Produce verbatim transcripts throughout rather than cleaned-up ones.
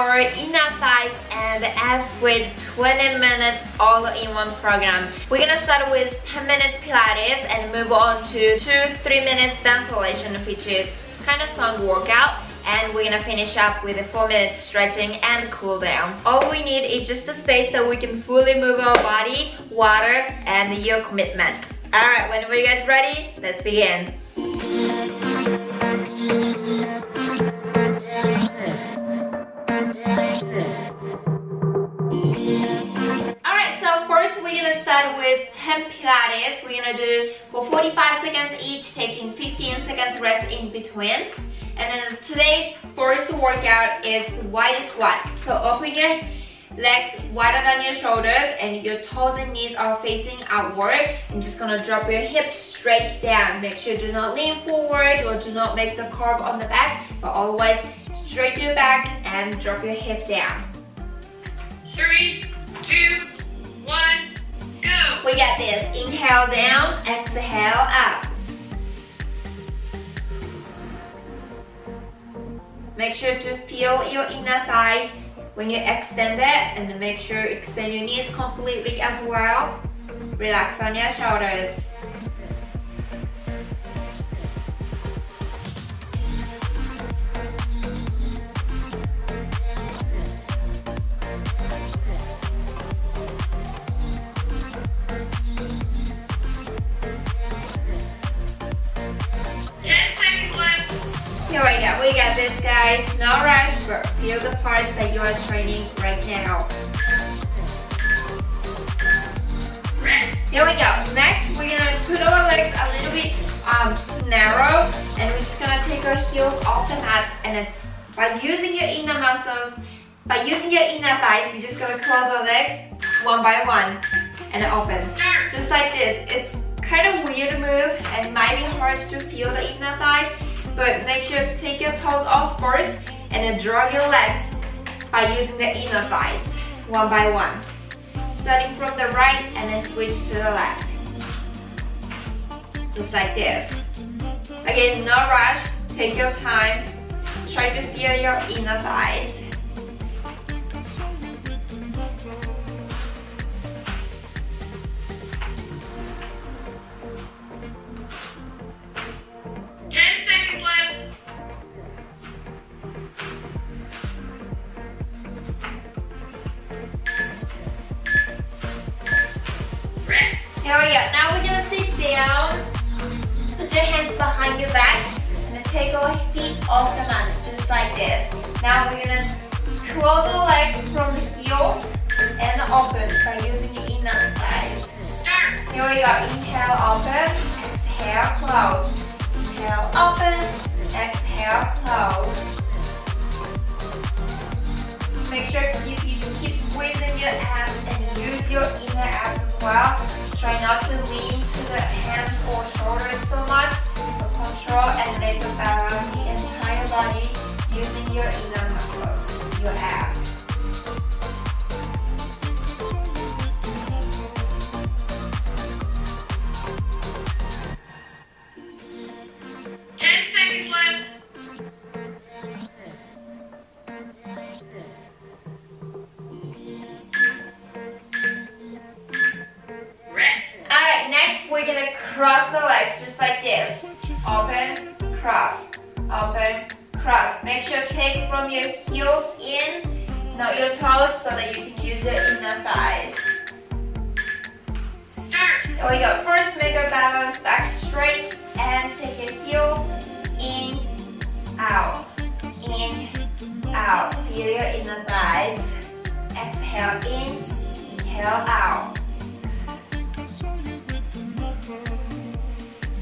our inner thighs and abs with twenty minutes all in one program. We're gonna start with ten minutes Pilates and move on to two to three minutes danceolation, which is kind of strong workout, and we're gonna finish up with a four minute stretching and cool down. All we need is just a space that we can fully move our body, water, and your commitment. Alright, whenever you guys ready, let's begin. Alright, so first we're gonna start with ten Pilates. We're gonna do for forty-five seconds each, taking fifteen seconds rest in between. And then today's first workout is wide squat. So open your legs wider than your shoulders and your toes and knees are facing outward. I'm just gonna drop your hips straight down. Make sure you do not lean forward or do not make the curve on the back, but always straight your back and drop your hip down. Three, two, one, go! We got this. Inhale down, exhale up. Make sure to feel your inner thighs when you extend it, and make sure you extend your knees completely as well. Relax on your shoulders. Here we go, we got this guys, no rush, but feel the parts that you are training right now. Rest. Here we go, next we're gonna put our legs a little bit um, narrow, and we're just gonna take our heels off the mat, and it's by using your inner muscles, by using your inner thighs, we're just gonna close our legs one by one and open. Start. Just like this. It's kind of weird move and might be hard to feel the inner thighs, but make sure to take your toes off first and then draw your legs by using the inner thighs, one by one. Starting from the right and then switch to the left. Just like this. Again, no rush, take your time. Try to feel your inner thighs. Here we go. Now we're gonna sit down, put your hands behind your back, and then take our feet off the mat, just like this. Now we're gonna close our legs from the heels and open by using your inner thighs. Start. Here we go. Inhale, open. Exhale, close. Inhale, open. Exhale, close. Make sure you keep squeezing your abs and use your inner abs as well. Try not to lean to the hands or shoulders so much, but control and make a balance the entire body using your inner muscles, your abs. ten seconds left. We're gonna cross the legs just like this. Open, cross, open, cross. Make sure to take from your heels in, not your toes, so that you can use your inner thighs. Start. So we go. First, make a balance, back straight, and take your heels in, out, in, out. Feel your inner thighs. Exhale in, inhale out.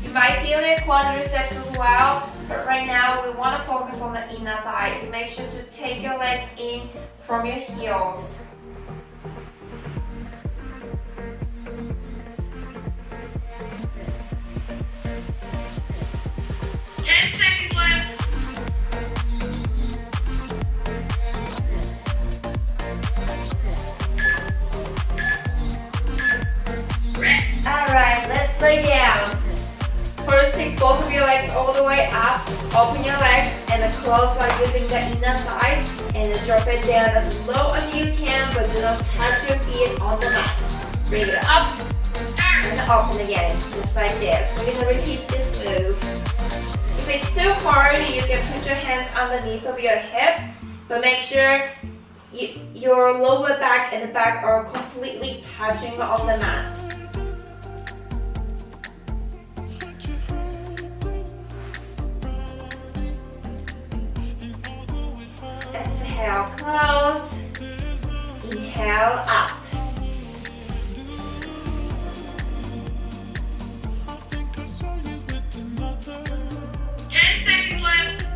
You might feel your quadriceps as well, but right now we want to focus on the inner thighs. Make sure to take your legs in from your heels. ten seconds left. Alright, let's lay down. First, take both of your legs all the way up, open your legs, and then close by using the inner thighs. and drop it down as low as you can, but do not touch your feet on the mat. Bring it up and up and again, just like this. We're going to repeat this move. If it's too hard, you can put your hands underneath of your hip, but make sure you, your lower back and the back are completely touching on the mat. Exhale, close. Inhale, up. ten seconds left.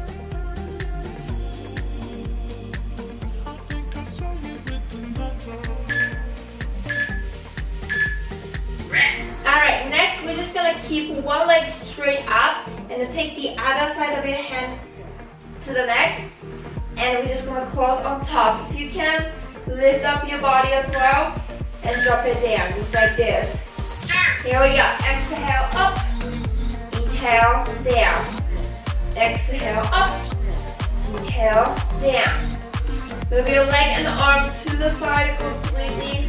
Rest. All right, next we're just gonna keep one leg straight up and then take the other side of your hand to the next. And we're just gonna close on top. If you can, lift up your body as well and drop it down, just like this. Start. Here we go. Exhale up, inhale down. Exhale up, inhale down. Move your leg and arm to the side completely.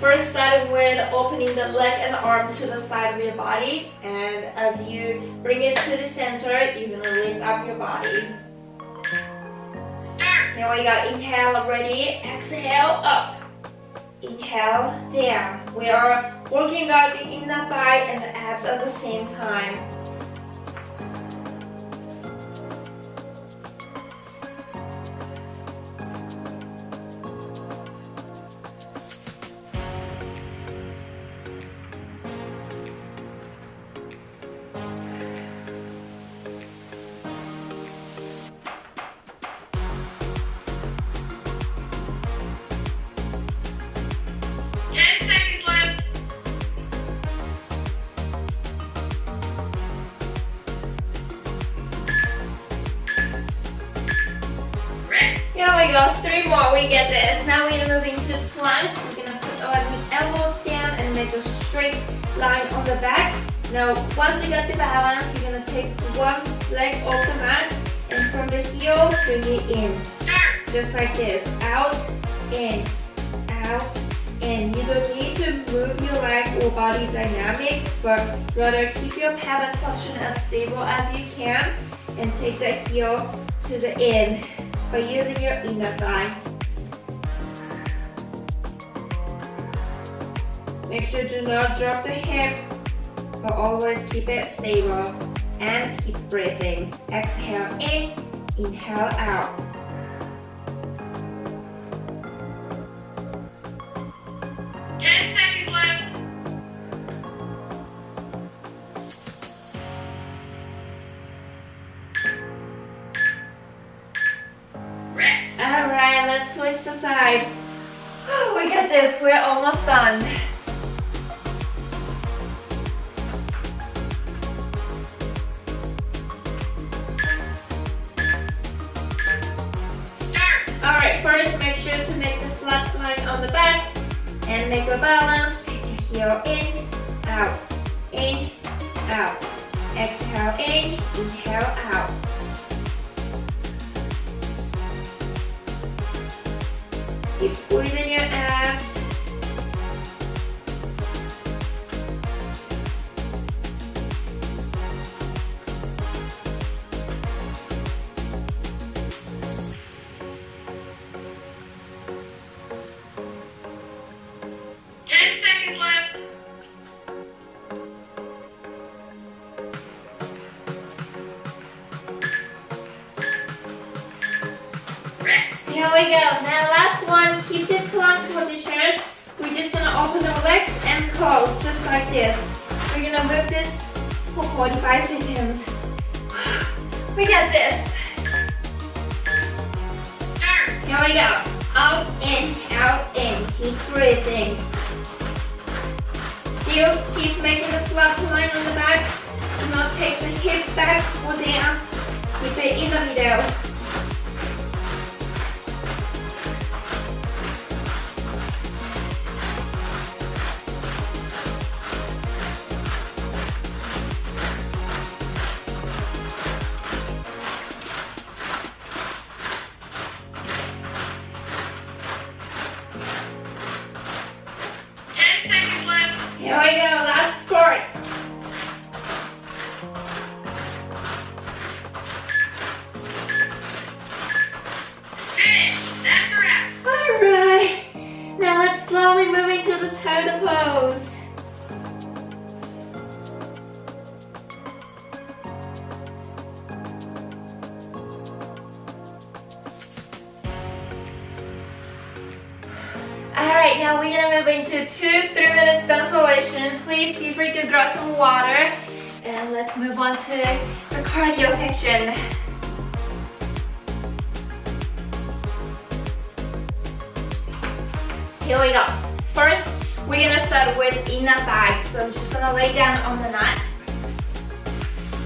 First, starting with opening the leg and arm to the side of your body, and as you bring it to the center, you're gonna lift up your body. Start. Here we go. Inhale, ready. Exhale, up. Inhale, down. We are working out the inner thigh and the abs at the same time. Here we go, three more, we get this. Now we're moving to plank. We're gonna put our elbows down and make a straight line on the back. Now, once you got the balance, you're gonna take one leg off the mat and from the heel, bring it in. Start. Just like this, out, in, out, in. You don't need to move your leg or body dynamic, but rather keep your pelvis position as stable as you can and take the heel to the in, by using your inner thigh. Make sure do not drop the hip, but always keep it stable and keep breathing. Exhale in, inhale out. ten seconds left. Switch the side. Oh, we got this. We're almost done. Start. All right. First, make sure to make the flat line on the back and make a balance. Take your heel in, out, in, out. Exhale in, inhale out. Keep squeezing your abs. ten seconds left. Rest. Here we go. Now keep this plank position. We're just gonna open our legs and close, just like this. We're You're gonna move this for forty-five seconds. We got this. Start. Here we go. Out, in, out, in. Keep breathing. Still keep making the flat line on the back. Do not take the hip back or down with the inner middle. Here we go, last squat. Finish, that's a wrap. All right, now let's slowly move into the total pose. Alright, now we're gonna move into two three minutes isolation. Please feel free to grab some water. And let's move on to the cardio section. Here we go. First, we're gonna start with inner thighs. So I'm just gonna lay down on the mat,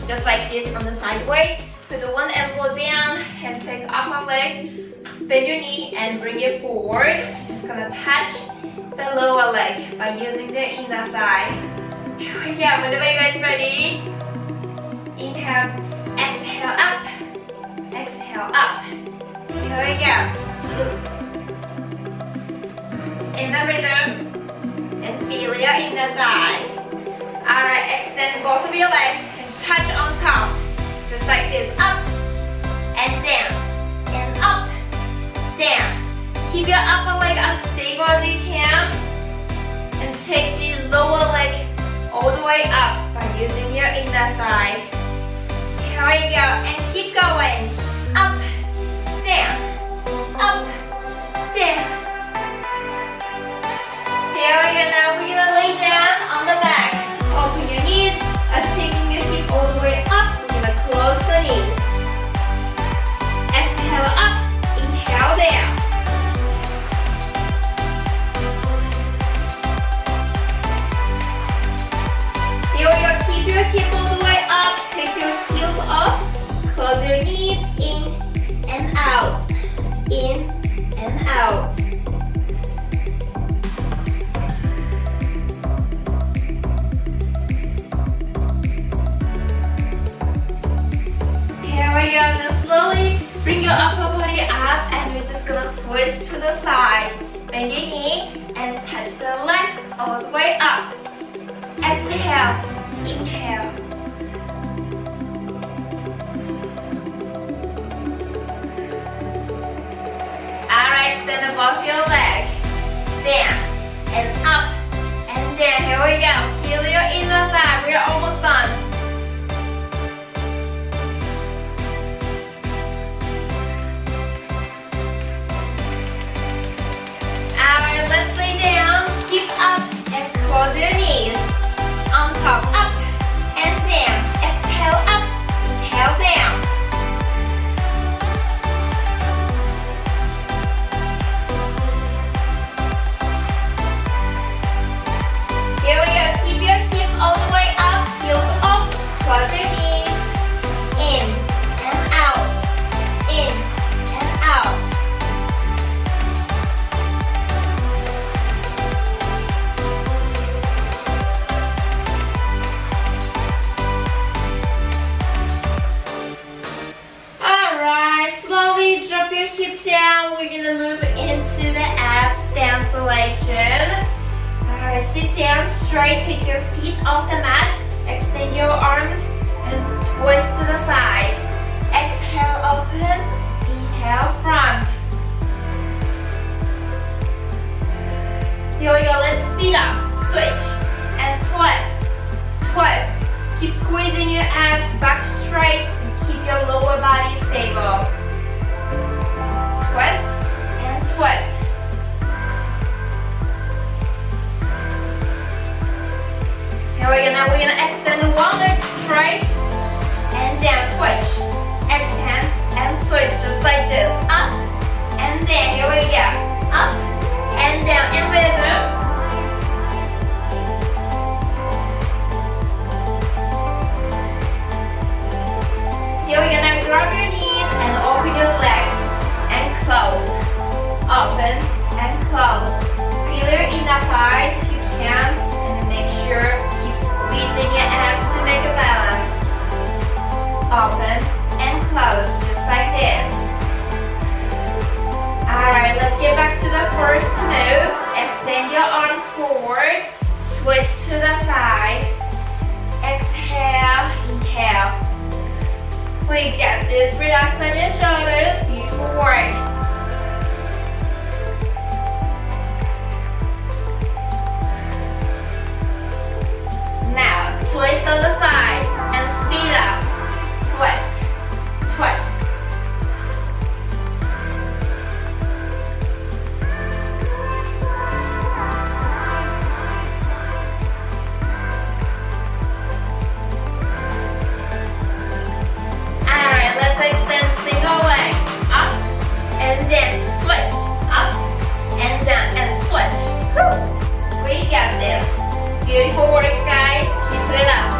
just like this on the sideways. Put the one elbow down and take up my leg. Bend your knee and bring it forward. Just gonna touch the lower leg by using the inner thigh. Here we go. Whenever you guys ready, inhale, exhale up, exhale up. Here we go. In the rhythm and feel your inner thigh. All right, extend both of your legs and touch on top, just like this. Up and down and up. Down. Keep your upper leg as stable as you can and take the lower leg all the way up by using your inner thigh. Here we go, and keep going. Up, down, up, down. Here we go, now we're gonna lay down on the back. Open your knees by taking your hip all the way up. We're gonna close the knees. Exhale up. Down. Here we go, keep your hip all the way up, take your heels off, close your knees, in and out, in and out. Here we go, now slowly bring your upper body up and we're just gonna switch to the side. Bend your knee and touch the leg all the way up. Exhale, inhale. Alright, stand above your leg. Down and up and down. Here we go. Feel your inner thigh. We are almost done. Let's lay down, keep up, and close your knees. On top, up, and down. Exhale, up, inhale, down. Here we go, keep your hip all the way up, heels off, close your knees. In, and out, in, and out. Alright, sit down straight, take your feet off the mat, extend your arms and twist to the side. Exhale, open, inhale, front. Here we go, let's speed up. Switch and twist, twist. Keep squeezing your abs back straight and keep your lower body stable. Twist and twist. Here we go, now we're gonna switch. Extend and switch, just like this. Up and down. Here we go. Up and down. In rhythm. Here we're gonna drop your knees and open your legs and close. Open and close. Feel your inner thighs if you can, and make sure you keep squeezing your abs to make a balance. Open and close, just like this. Alright, let's get back to the first move. Extend your arms forward, switch to the side. Exhale, inhale. We get this, relax on your shoulders, beautiful work. Now, twist on the side and speed up. Twist, twist. Alright, let's extend single leg. Up and then switch. Up and down and switch. Woo. We got this. Beautiful work, guys. Keep it up.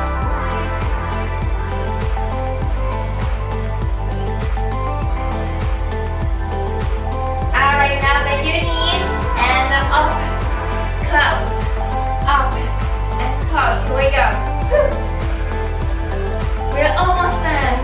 Up, close, up, and close. Here we go. We're almost done.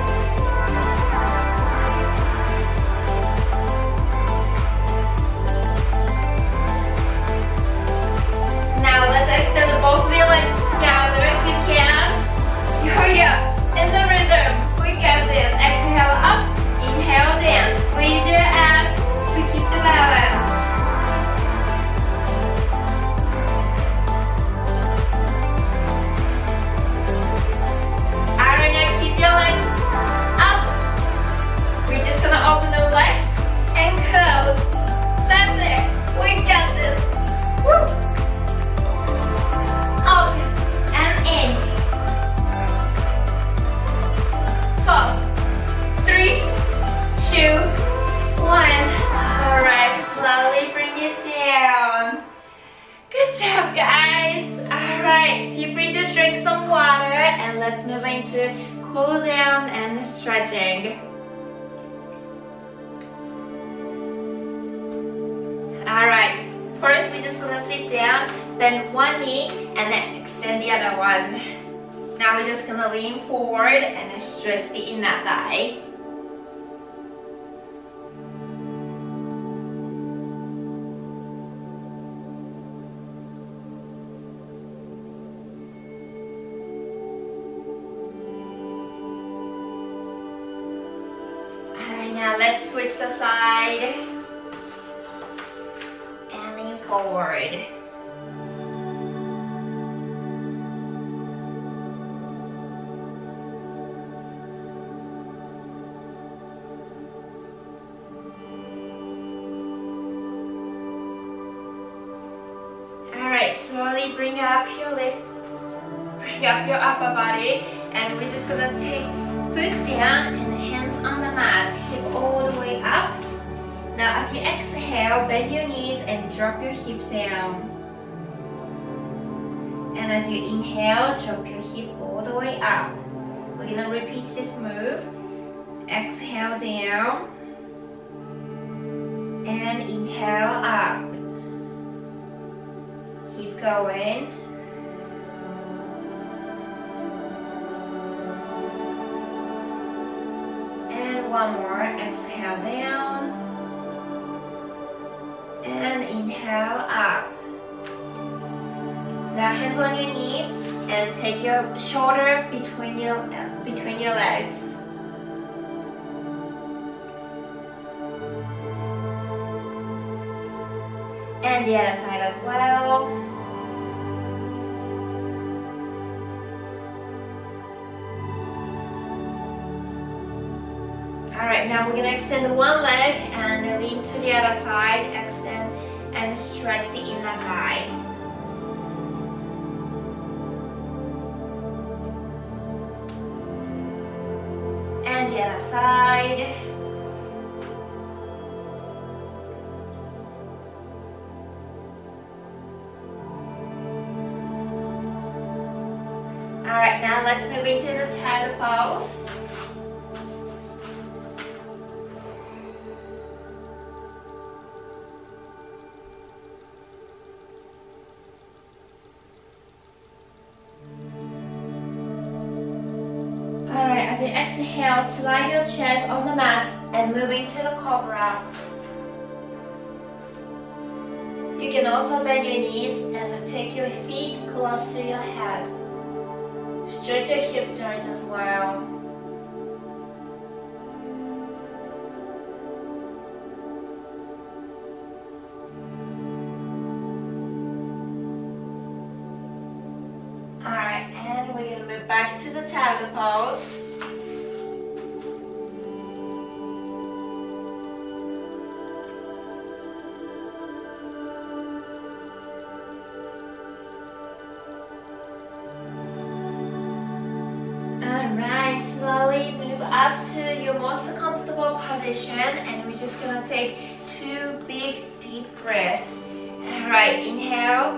Now let's extend both of your legs together if you can. Here we go. In the rhythm. We got this. Exhale up, inhale down. Squeeze your abs to keep the balance. Lean forward and stretch the inner thigh. Alright, now let's switch the side and lean forward. Slowly bring up your lift, bring up your upper body, and we're just gonna take foot down and hands on the mat, hip all the way up. Now as you exhale, bend your knees and drop your hip down. And as you inhale, drop your hip all the way up. We're gonna repeat this move. Exhale down, and inhale up. Keep going. And one more. Exhale down. And inhale up. Now hands on your knees and take your shoulder between your between your legs. And the other side as well. Alright, now we're going to extend one leg and lean to the other side, extend and stretch the inner thigh. and the other side. All right, now let's move into the child pose. As you exhale, slide your chest on the mat and move into the cobra. You can also bend your knees and take your feet close to your head. Stretch your hip joint as well. Alright, and we're going to move back to the tiger pose. Slowly move up to your most comfortable position, and we're just gonna take two big deep breaths. All right, inhale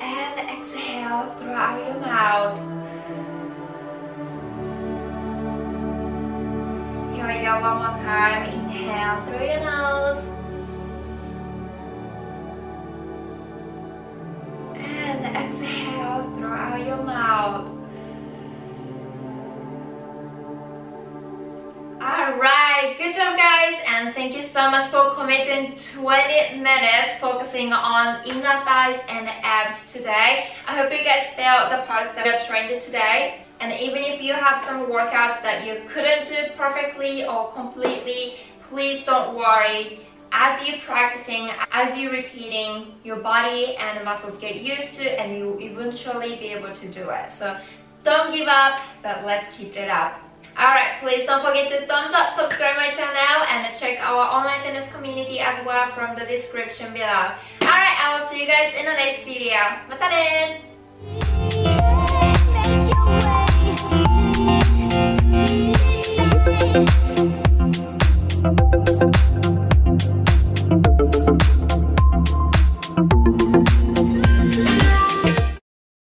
and exhale through out your mouth. Here we go, one more time. Inhale through your nose and exhale through out your mouth. Alright, good job guys, and thank you so much for committing twenty minutes focusing on inner thighs and abs today. I hope you guys felt the parts that you trained today, and even if you have some workouts that you couldn't do perfectly or completely, please don't worry. As you're practicing, as you're repeating, your body and muscles get used to, and you will eventually be able to do it. So don't give up, but let's keep it up. Alright, please don't forget to thumbs up, subscribe my channel, and check our online fitness community as well from the description below. Alright, I will see you guys in the next video. Mata ne!